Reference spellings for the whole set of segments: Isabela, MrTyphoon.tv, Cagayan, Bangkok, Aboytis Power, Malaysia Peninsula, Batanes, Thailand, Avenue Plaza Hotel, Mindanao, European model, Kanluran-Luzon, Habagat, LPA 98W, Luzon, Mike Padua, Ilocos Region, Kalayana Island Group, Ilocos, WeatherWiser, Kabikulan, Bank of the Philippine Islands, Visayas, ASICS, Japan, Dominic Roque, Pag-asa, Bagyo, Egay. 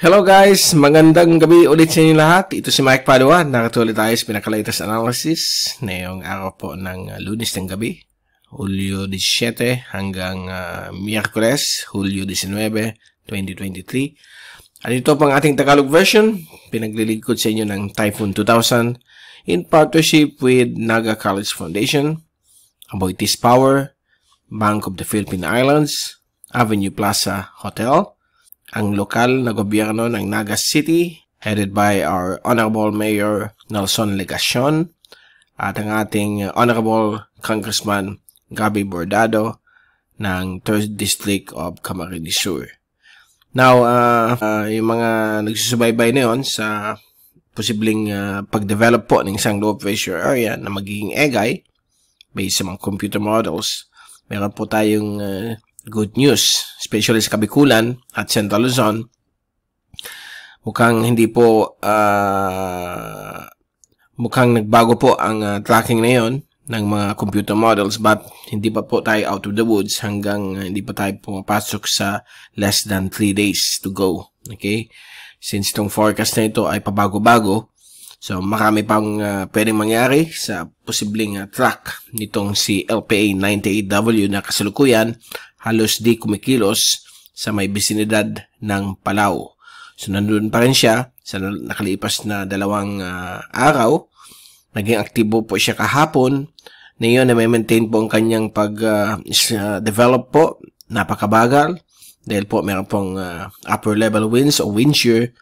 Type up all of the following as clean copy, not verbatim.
Hello guys! Magandang gabi ulit sa inyo lahat. Ito si Mike Padua. Nakatuloy tayo sa pinakalatest analysis ngayong araw po ng Lunes ng gabi, Hulyo 17 hanggang Miyerkules, Hulyo 19, 2023. At ito pang ating Tagalog version, pinaglilingkod sa inyo ng Typhoon 2000 in partnership with Naga College Foundation, Aboytis Power, Bank of the Philippine Islands, Avenue Plaza Hotel, ang lokal na gobyerno ng Naga City, headed by our Honorable Mayor Nelson Legacion, at ang ating Honorable Congressman Gabby Bordado ng 3rd District of Camarines Sur. Now, yung mga nagsusubaybay na yun sa posibleng pagdevelop po ng isang low pressure area na magiging egay based sa mga computer models, meron po tayong good news, especially sa Kabikulan at Central Luzon. Mukhang hindi po mukhang nagbago po ang tracking na yon ng mga computer models, but hindi pa po tayo out of the woods hanggang hindi pa tayo pumapasok sa less than 3 days to go. Okay? Since itong forecast na ito ay pabago-bago, so marami pang pwedeng mangyari sa posibleng track nitong si LPA 98W na kasalukuyan halos di kumikilos sa may bisinidad ng Palau. So, nandun pa rin siya sa nakalipas na dalawang araw. Naging aktibo po siya kahapon. Ngayon, na may maintain po ang kanyang pag-develop po. Napakabagal. Dahil po, meron pong upper level winds o wind shear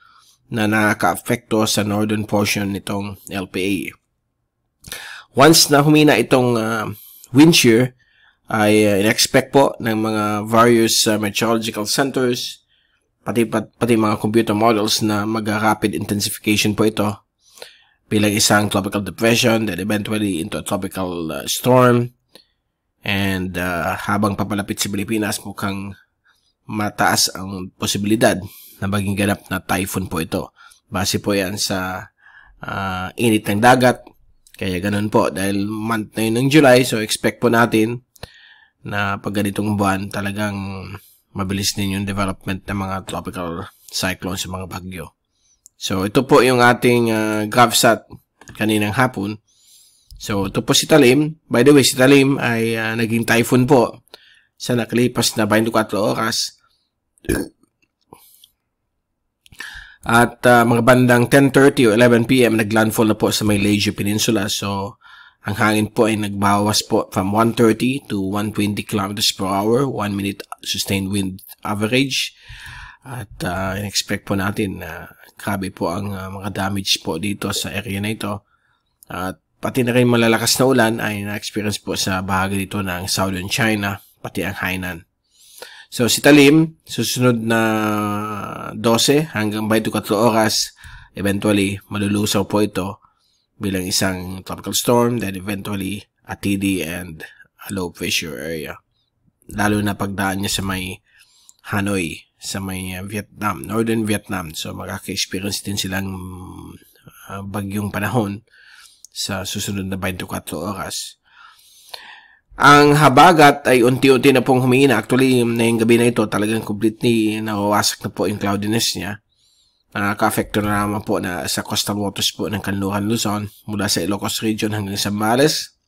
na nakaka-affecto sa northern portion nitong LPA. Once na humina itong wind shear, ay in-expect po ng mga various meteorological centers, pati mga computer models na mag-rapid intensification po ito bilang isang tropical depression, then eventually into a tropical storm. And habang papalapit si Pilipinas, mukhang mataas ang posibilidad na maging ganap na typhoon po ito. Base po yan sa init ng dagat. Kaya ganun po, dahil month na yun ng July, so expect po natin na pag ganitong buwan, talagang mabilis din yung development ng mga tropical cyclones sa mga bagyo. So, ito po yung ating GravSat kaninang hapon. So, ito po si Talim. By the way, si Talim ay naging typhoon po sa nakalipas na 24 oras. At mga bandang 10:30 o 11 PM, naglandfall na po sa Malaysia Peninsula. So, ang hangin po ay nagbawas po from 130 to 120 km/h, 1 minute sustained wind average. At in-expect po natin na grabe po ang mga damage po dito sa area na ito. At pati na rin malalakas na ulan ay na-experience po sa bahagi dito ng Southern China, pati ang Hainan. So si Talim, susunod na 12 hanggang 24 oras, eventually malulusaw po ito bilang isang tropical storm, then eventually a TD and a low pressure area. Lalo na pagdaan niya sa may Hanoi, sa may Vietnam, Northern Vietnam. So makaka-experience din silang bagyong panahon sa susunod na 24 oras. Ang Habagat ay unti-unti na pong humihina. Actually, ngayong gabi na ito, talagang completely nawawasak na po yung cloudiness niya. Nakaka-affecto na naman po na sa coastal waters po ng Kanluran-Luzon mula sa Ilocos Region hanggang sa Bales,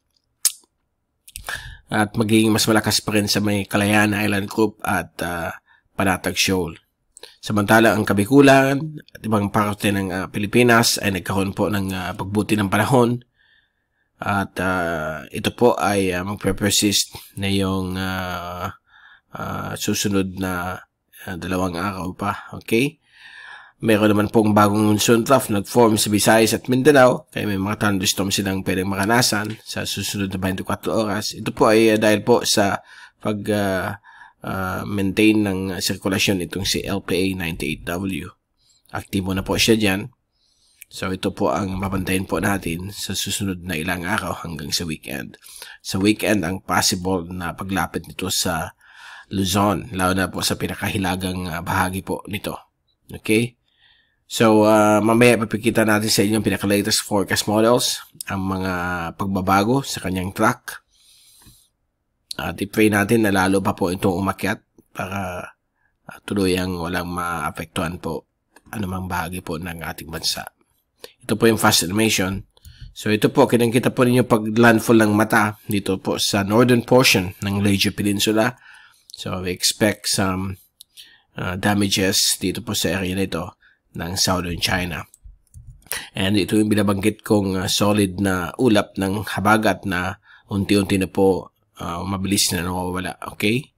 at magiging mas malakas pa rin sa may Kalayana Island Group at Panatag Shoal. Samantala ang Kabikulan at ibang parte ng Pilipinas ay nagkaroon po ng pagbuti ng panahon, at ito po ay magpe-persist na yung susunod na dalawang araw pa. Okay? Meron naman pong bagong monsoon trough nag-form sa Visayas at Mindanao, kaya may mga thunderstorm silang pwedeng maranasan sa susunod na 24 oras. Ito po ay dahil po sa pag-maintain ng sirkulasyon itong si LPA 98W. Aktibo na po siya dyan. So ito po ang mapantayin po natin sa susunod na ilang araw hanggang sa weekend. Sa weekend, ang possible na paglapit nito sa Luzon, lalo na po sa pinakahilagang bahagi po nito. Okay? So, mamaya papakita natin sa inyo ang pinakalatest forecast models, ang mga pagbabago sa kanyang track. At i-pray natin na lalo pa po itong umakyat para tuluyang walang maapektuhan po anumang bahagi po ng ating bansa. Ito po yung fast animation. So ito po, kinakita po ninyo pag landfall ng mata dito po sa northern portion ng Malaysia Peninsula. So we expect some damages dito po sa area nito ng southern China. And ito yung binabanggit kong solid na ulap ng habagat na unti-unti na po mabilis na nawawala. Okay?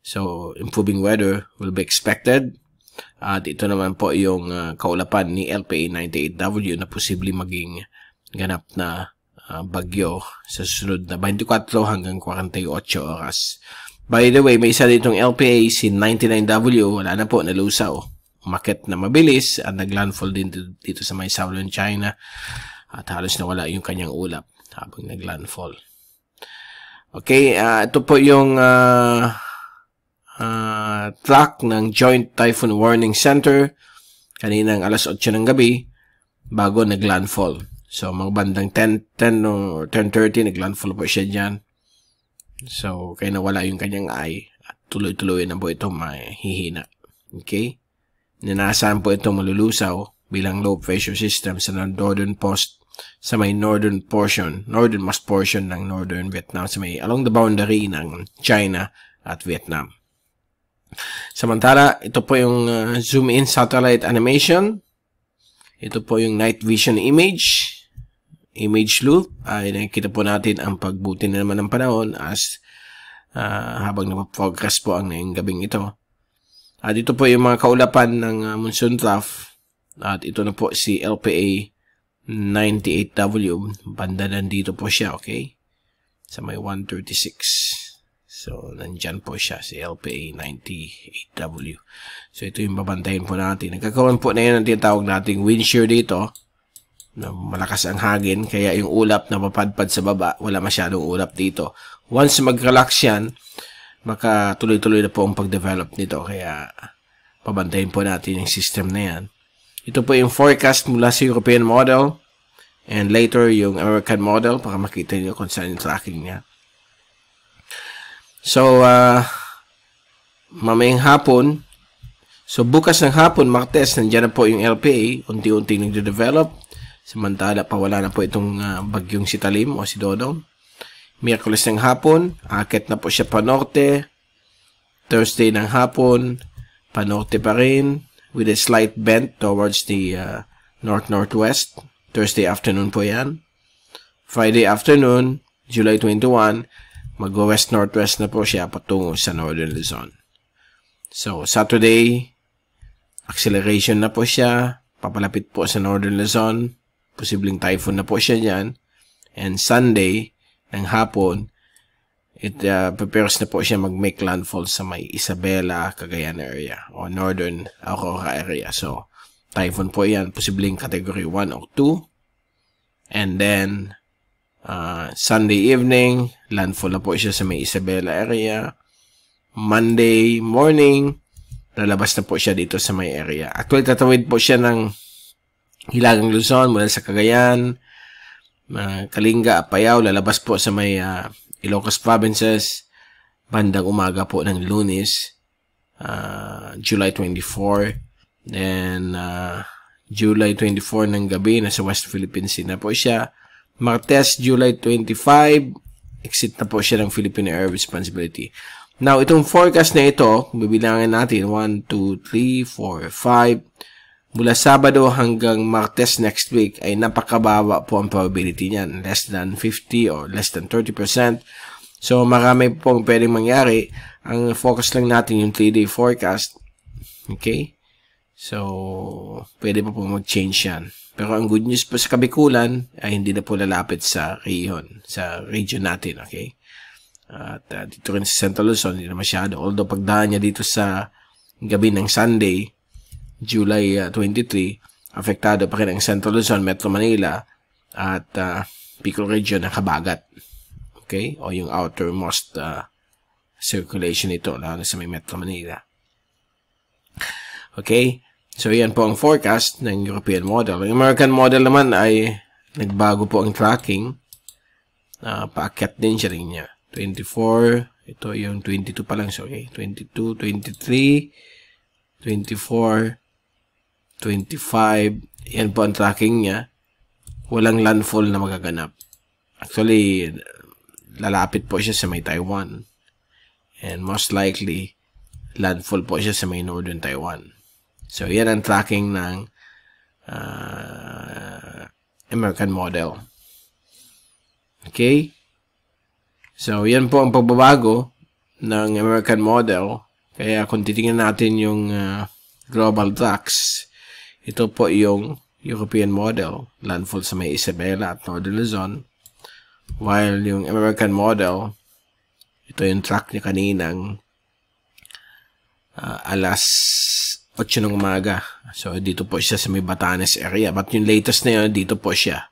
So, improving weather will be expected. At ito naman po yung kaulapan ni LPA 98W na posibleng maging ganap na bagyo sa susunod na 24 hanggang 48 oras. By the way, may isa ditong LPA, si 99W, wala na po, nalusaw. Umakit na mabilis at naglandfall din dito sa may southern China at halos nawala yung kanyang ulap habang naglandfall. Okay, ito po yung track ng Joint Typhoon Warning Center kaninang alas 8 ng gabi bago naglandfall. So, mga bandang 10:30 naglandfall po siya dyan. So, kaya nawala yung kanyang eye at tuloy-tuloy na po ito mahihina. Okay? Ninaasahan po itong malulusaw bilang low pressure system sa northernmost portion ng northern Vietnam sa may along the boundary ng China at Vietnam. Samantala, ito po yung zoom in satellite animation. Ito po yung night vision image loop. Ay nakikita po natin ang pagbuti na naman ng panahon as habang nagpo-progress po ang ngayong gabing ito. At ito po yung mga kaulapan ng monsoon trough. At ito na po si LPA 98W. Banda nandito po siya, okay? Sa may 136. So, nandyan po siya si LPA 98W. So, ito yung babantayin po natin. Nagkakaroon po na yun ang tinatawag nating wind shear dito. Na malakas ang hangin. Kaya yung ulap na papadpad sa baba, wala masyadong ulap dito. Once mag-relax yan, baka tuloy-tuloy na po ang pag-develop nito. Kaya, pabantayin po natin yung system na yan. Ito po yung forecast mula sa European model. And later, yung American model. Para makita nyo kung saan yung tracking niya. So, mamayang hapon. So, bukas ng hapon, Martes, nandiyan na po yung LPA. Unti-unting nagde-develop. Samantala, pawala na po itong bagyong si Talim o si Dodong. Miyerkules ng hapon, akit na po siya pa norte. Thursday ng hapon, pa norte pa rin. With a slight bend towards the north-northwest. Thursday afternoon po yan. Friday afternoon, July 21, mag-west-northwest na po siya patungo sa northern Luzon. So, Saturday, acceleration na po siya. Papalapit po sa northern Luzon. Posibleng typhoon na po siya dyan. And Sunday, ng hapon, it prepares na po siya mag-make landfall sa may Isabela, Cagayan area o northern Aurora area. So, typhoon po yan. Posibleng category 1 or 2. And then, Sunday evening, landfall na po siya sa may Isabela area. Monday morning, lalabas na po siya dito sa may area. Actually, tatawid po siya ng Hilagang Luzon mula sa Cagayan, Kalinga, Apayao, lalabas po sa may Ilocos provinces bandang umaga po ng Lunes, July 24. Then July 24 ng gabi, nasa West Philippine Sea na po siya. Martes, July 25, exit na po siya ng Philippine Air Responsibility. Now, itong forecast na ito, bibilangin natin 1, 2, 3, 4, 5. Mula Sabado hanggang Martes next week ay napakababa po ang probability niyan. Less than 50 or less than 30%. So, marami pong pwedeng mangyari. Ang focus lang natin yung 3-day forecast. Okay? So, pwede pa po mag-change yan. Pero ang good news po sa Kabikulan ay hindi na po lalapit sa region natin. Okay? At dito rin sa Central Luzon, hindi na masyado. Although, pagdaan niya dito sa gabi ng Sunday, July 23, apektado pa rin ang Central Luzon, Metro Manila, at Bicol Region ng Habagat. Okay? O yung outermost circulation nito, lalo sa may Metro Manila. Okay? So, yan po ang forecast ng European model. Ang American model naman ay nagbago po ang tracking. Paakyat din siya rin niya. 24, ito yung 22 pa lang. So, okay? 22, 23, 24, 25. Yan po ang tracking niya. Walang landfall na magaganap. Actually, lalapit po siya sa may Taiwan. And most likely, landfall po siya sa may northern Taiwan. So, yan ang tracking ng American model. Okay? So, yan po ang pagbabago ng American model. Kaya, kung titingnan natin yung global tracks, ito po yung European model, landfall sa may Isabela at Northern Luzon. While yung American model, ito yung track niya kaninang alas 8 ng umaga. So, dito po siya sa may Batanes area. But yung latest na yun, dito po siya.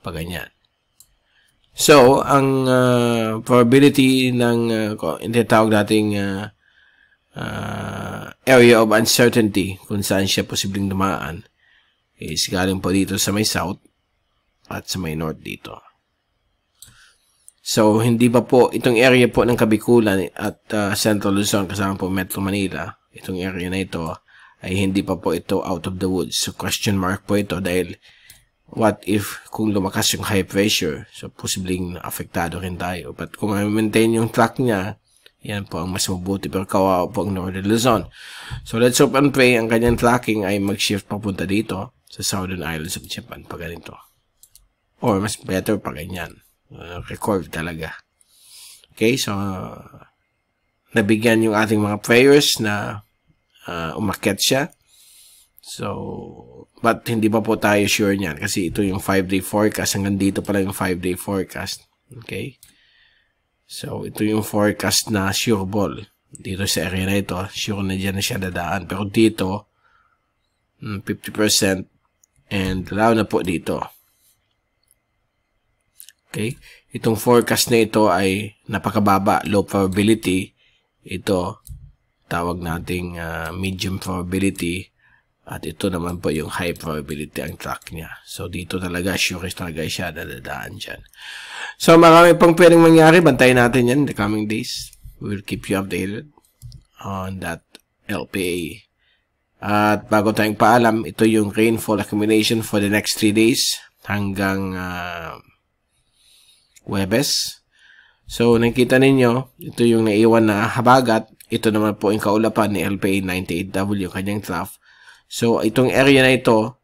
Paganyan. So, ang probability ng tinatawag nating area of uncertainty kung saan siya posibleng dumaan is galing po dito sa may south at sa may north dito. So, hindi pa po, itong area po ng Kabikulan at Central Luzon kasama po Metro Manila, itong area na ito ay hindi pa po ito out of the woods. So, question mark po ito dahil what if kung lumakas yung high pressure, so posibleng afektado rin tayo. But kung maintain yung track niya, yan po ang mas mabuti pero kawawa po ang Northern Luzon. So, let's hope and pray ang kanyang tracking ay mag-shift papunta dito sa Southern Islands of Japan pa ganito. Or mas better pa ganyan. Record talaga. Okay, so nabigyan yung ating mga prayers na umakyat siya. So, but hindi pa po tayo sure niyan kasi ito yung 5-day forecast. Hanggang dito pala yung 5-day forecast. Okay? So, ito yung forecast na sure ball. Dito sa area na ito, sure na dyan na siya dadaan. Pero dito, 50% and lalo na po dito. Okay? Itong forecast na ito ay napakababa, low probability. Ito, tawag nating medium probability. At ito naman po yung high probability ang track niya. So, dito talaga, sure talaga siya dadaan dyan. So, marami pang pwedeng mangyari. Bantayin natin yan in the coming days. We'll keep you updated on that LPA. At bago tayong paalam, ito yung rainfall accumulation for the next 3 days hanggang Huwebes. So, nakita ninyo, ito yung naiwan na Habagat. Ito naman po yung kaulapan ni LPA 98W, kanyang trough. So, itong area na ito,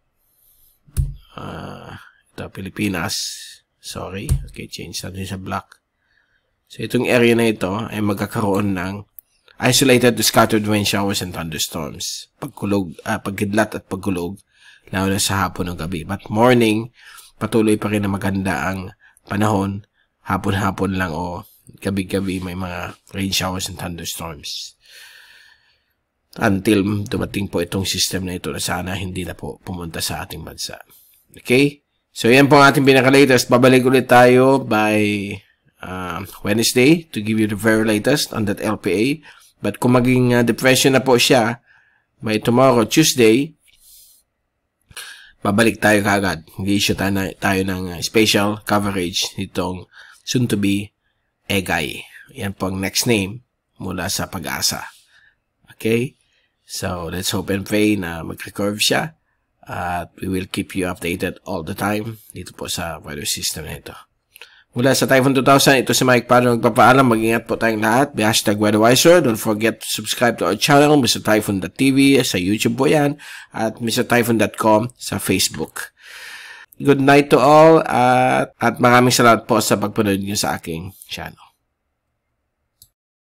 ito, Pilipinas. Sorry. Okay, change natin sa black. So, itong area na ito ay magkakaroon ng isolated to scattered rain showers and thunderstorms. Pagkidlat at pagkulog, lalo na sa hapon ng gabi. But morning, patuloy pa rin na maganda ang panahon. Hapon-hapon lang o gabi-gabi may mga rain showers and thunderstorms. Until dumating po itong system na ito na sana hindi na po pumunta sa ating bansa. Okay? So, yan po ang ating pinaka-latest. Babalik ulit tayo by Wednesday to give you the very latest on that LPA. But kung maging depression na po siya, by tomorrow, Tuesday, babalik tayo kaagad. Mag-issue tayo ng special coverage nitong soon-to-be Egay. Yan po ang next name mula sa Pag-asa. Okay? So, let's hope and pray na mag-recurve siya. At we will keep you updated all the time dito po sa weather system na ito. Mula sa Typhoon 2000, ito si Mike Padua nagpapaalam. Mag-ingat po tayong lahat. May hashtag WeatherWiser. Don't forget to subscribe to our channel, MrTyphoon.tv, sa YouTube po yan, at MrTyphoon.com sa Facebook. Good night to all at maraming salamat po sa pagpanood niyo sa aking channel.